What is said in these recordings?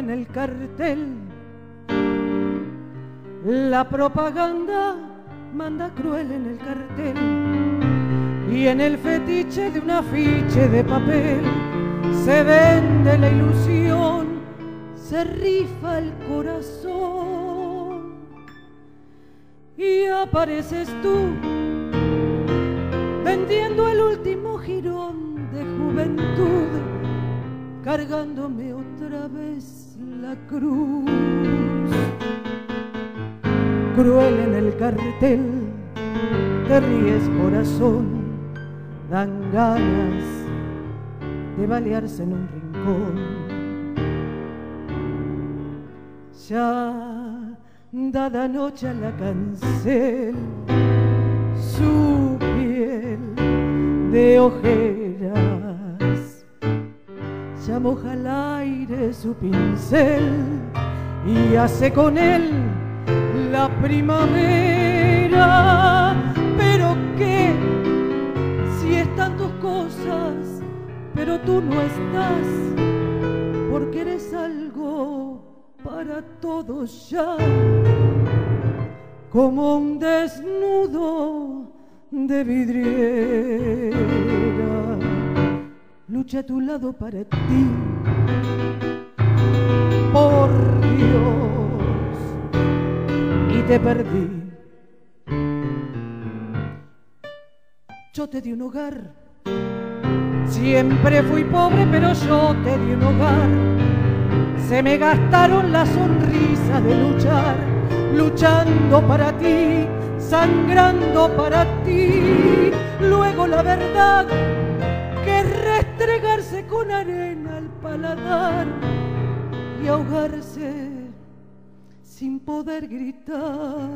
en el cartel. La propaganda manda cruel en el cartel, y en el fetiche de un afiche de papel se vende la ilusión, se rifa el corazón. Y apareces tú tendiendo el último jirón de juventud, cargándome otra vez la cruz. Cruel en el cartel, te ríes corazón, dan ganas de balearse en un rincón. Ya dada noche a la cancel, su piel de ojeras ya moja al aire su pincel y hace con él la primavera. Pero qué, si están dos cosas, pero tú no estás, porque eres algo para todos ya, como un desnudo de vidriera. Lucha a tu lado para ti, por Dios, te perdí. Yo te di un hogar, siempre fui pobre, pero yo te di un hogar. Se me gastaron las sonrisas de luchar, luchando para ti, sangrando para ti. Luego la verdad, que es restregarse con arena al paladar y ahogarse sin poder gritar.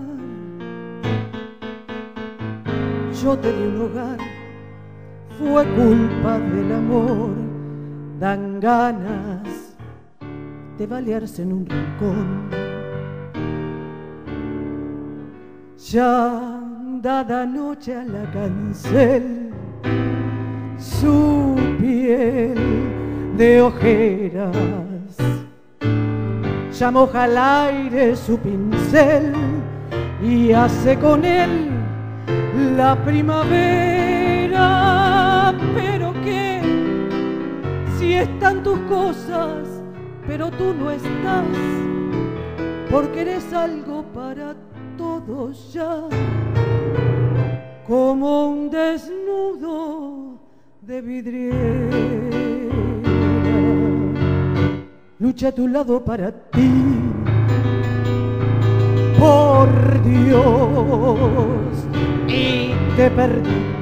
Yo te di un hogar, fue culpa del amor, dan ganas de balearse en un rincón. Ya dada noche a la cancel, su piel de ojeras ya moja al aire su pincel y hace con él la primavera. Pero qué, si están tus cosas, pero tú no estás, porque eres algo para todos ya, como un desnudo de vidriera. Lucha a tu lado para ti, por Dios, y te perdí.